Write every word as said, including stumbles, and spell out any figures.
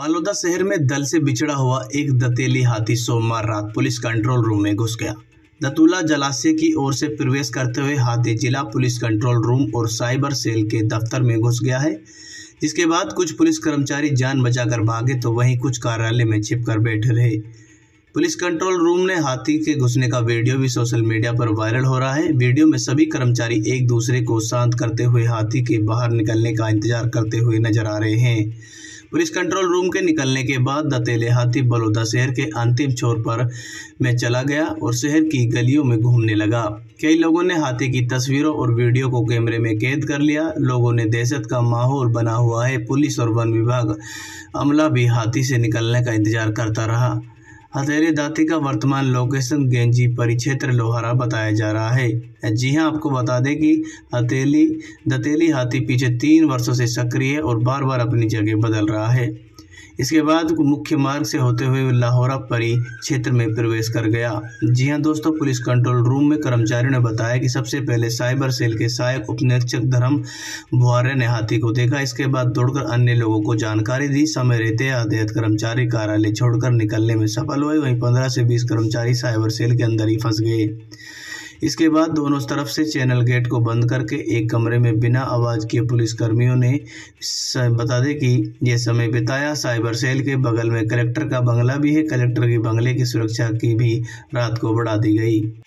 बलौदा शहर में दल से बिछड़ा हुआ एक दतेली हाथी सोमवार रात पुलिस कंट्रोल रूम में घुस गया। दतूला जलाशय की ओर से प्रवेश करते हुए हाथी जिला पुलिस कंट्रोल रूम और साइबर सेल के दफ्तर में घुस गया है, जिसके बाद कुछ पुलिस कर्मचारी जान बचाकर भागे तो वहीं कुछ कार्यालय में छिपकर बैठे रहे। पुलिस कंट्रोल रूम ने हाथी के घुसने का वीडियो भी सोशल मीडिया पर वायरल हो रहा है। वीडियो में सभी कर्मचारी एक दूसरे को शांत करते हुए हाथी के बाहर निकलने का इंतजार करते हुए नजर आ रहे हैं। पुलिस कंट्रोल रूम के निकलने के बाद दतेले हाथी बलौदा शहर के अंतिम छोर पर में चला गया और शहर की गलियों में घूमने लगा। कई लोगों ने हाथी की तस्वीरों और वीडियो को कैमरे में कैद कर लिया। लोगों ने दहशत का माहौल बना हुआ है। पुलिस और वन विभाग अमला भी हाथी से निकलने का इंतजार करता रहा। अतैरी दाती का वर्तमान लोकेशन गेंजी परिक्षेत्र लोहरा बताया जा रहा है। जी हां, आपको बता दें कि अतैरी दतेली हाथी पीछे तीन वर्षों से सक्रिय और बार बार अपनी जगह बदल रहा है। इसके बाद मुख्य मार्ग से होते हुए लाहौरा परिक्षेत्र में प्रवेश कर गया। जी हां दोस्तों, पुलिस कंट्रोल रूम में कर्मचारियों ने बताया कि सबसे पहले साइबर सेल के सहायक उपनिरीक्षक धर्म भुआ ने हाथी को देखा। इसके बाद दौड़कर अन्य लोगों को जानकारी दी। समय रहते अधेड़ कर्मचारी कार्यालय छोड़कर निकलने में सफल हुए। वहीं पंद्रह से बीस कर्मचारी साइबर सेल के अंदर ही फंस गए। इसके बाद दोनों तरफ से चैनल गेट को बंद करके एक कमरे में बिना आवाज़ किए पुलिसकर्मियों ने बता दें कि यह समय बिताया। साइबर सेल के बगल में कलेक्टर का बंगला भी है। कलेक्टर के बंगले की सुरक्षा की भी रात को बढ़ा दी गई।